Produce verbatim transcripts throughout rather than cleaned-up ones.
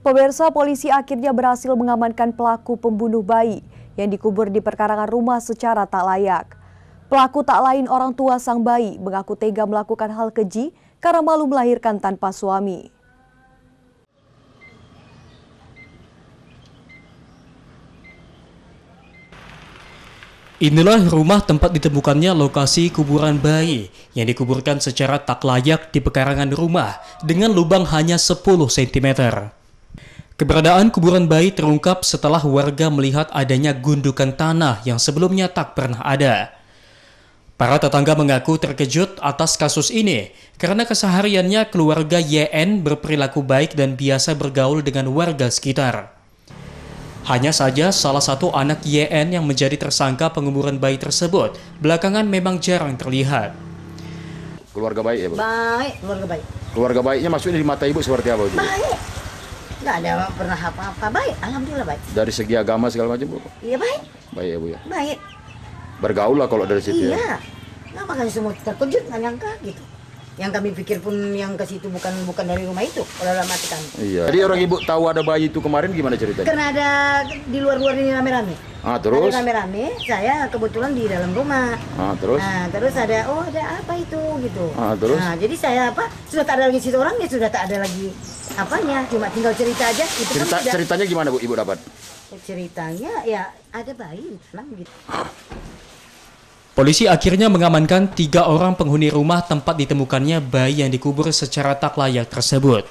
Pemirsa, polisi akhirnya berhasil mengamankan pelaku pembunuh bayi yang dikubur di perkarangan rumah secara tak layak. Pelaku tak lain orang tua sang bayi mengaku tega melakukan hal keji karena malu melahirkan tanpa suami. Inilah rumah tempat ditemukannya lokasi kuburan bayi yang dikuburkan secara tak layak di pekarangan rumah dengan lubang hanya sepuluh sentimeter. Keberadaan kuburan bayi terungkap setelah warga melihat adanya gundukan tanah yang sebelumnya tak pernah ada. Para tetangga mengaku terkejut atas kasus ini karena kesehariannya keluarga Y N berperilaku baik dan biasa bergaul dengan warga sekitar. Hanya saja salah satu anak Y N yang menjadi tersangka penguburan bayi tersebut belakangan memang jarang terlihat. Keluarga bayi ya, Bu? Baik, keluarga bayi. Keluarga bayinya maksudnya di mata Ibu seperti apa, Bu? Baik. Nggak ada pernah apa-apa, baik. Alhamdulillah baik. Dari segi agama segala macam, Bu? Iya, baik. Baik ya, Bu ya? Baik. Bergaul lah kalau dari situ iya. Ya? Iya. Nah, makanya semua terkejut, nggak nyangka gitu. Yang kami pikir pun yang ke situ bukan bukan dari rumah itu, kalau dalam hati kami. Iya. Jadi orang ibu tahu ada bayi itu kemarin gimana ceritanya? Karena ada di luar-luar ini rame-rame. Ah, terus? Ada rame-rame, saya kebetulan di dalam rumah. Ah, terus? Nah, terus ada, oh ada apa itu gitu. Ah, terus? Nah, jadi saya apa, sudah tak ada lagi situ orangnya, sudah tak ada lagi apanya, cuma tinggal cerita aja. Itu cerita, kan ceritanya gimana, Bu, Ibu dapat? Ceritanya ya ada bayi, senang gitu. Polisi akhirnya mengamankan tiga orang penghuni rumah tempat ditemukannya bayi yang dikubur secara tak layak tersebut.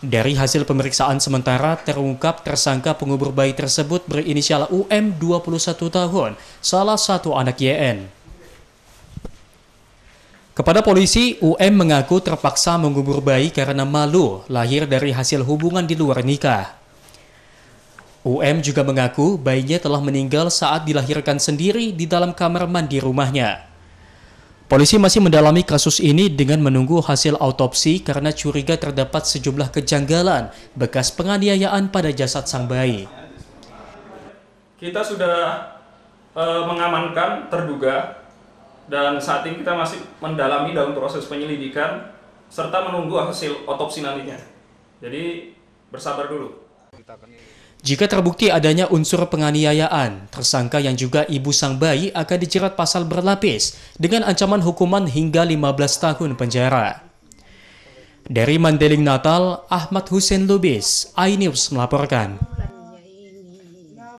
Dari hasil pemeriksaan sementara, terungkap tersangka pengubur bayi tersebut berinisial U M dua puluh satu tahun, salah satu anak Y N. Kepada polisi, U M mengaku terpaksa mengubur bayi karena malu lahir dari hasil hubungan di luar nikah. U M juga mengaku bayinya telah meninggal saat dilahirkan sendiri di dalam kamar mandi rumahnya. Polisi masih mendalami kasus ini dengan menunggu hasil autopsi karena curiga terdapat sejumlah kejanggalan bekas penganiayaan pada jasad sang bayi. Kita sudah e, mengamankan terduga dan saat ini kita masih mendalami dalam proses penyelidikan serta menunggu hasil autopsi nantinya. Jadi bersabar dulu. Jika terbukti adanya unsur penganiayaan, tersangka yang juga ibu sang bayi akan dijerat pasal berlapis dengan ancaman hukuman hingga lima belas tahun penjara. Dari Mandailing Natal, Ahmad Hussein Lubis, iNews melaporkan.